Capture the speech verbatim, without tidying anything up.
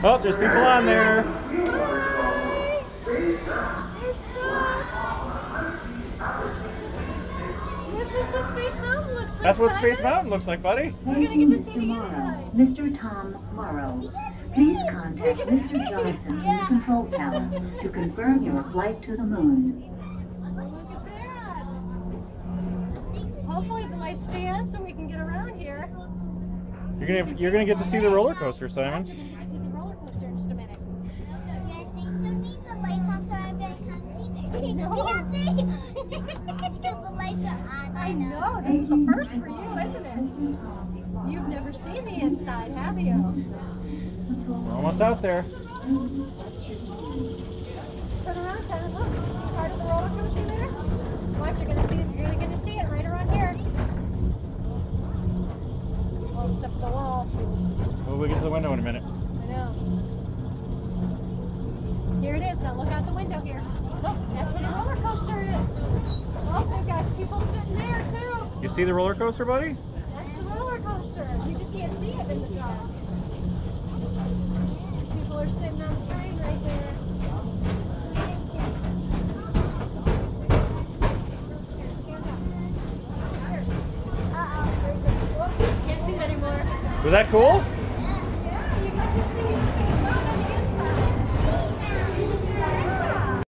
Oh, there's people on there. This is what Space Mountain looks like. That's what Space Mountain looks like, buddy. Thank you, Mister Morrow. Mister Tom Morrow. Please contact Mister Johnson in the control tower to confirm your flight to the moon. Look at that. Hopefully the lights stay on so we can get around here. You're gonna you're gonna get to see the roller coaster, Simon. You're gonna see the roller coaster in just a minute. You can't see because the lights are on. I know. This is a first for you, isn't it? You've never seen the inside, have you? We're almost out there. Turn around, Simon. Look, this is part of the roller coaster there. Watch, you're gonna see it. You're gonna get to see it right around here. Oh, it's up the wall. We'll get to the window in a minute. I know. Here it is. Now look out the window here. Oh, that's where the roller coaster is. Oh, I've got people sitting there too. You see the roller coaster, buddy? That's the roller coaster. You just can't see it in the dark. These people are sitting on the train right there. Uh-oh. Can't see it anymore. Was that cool?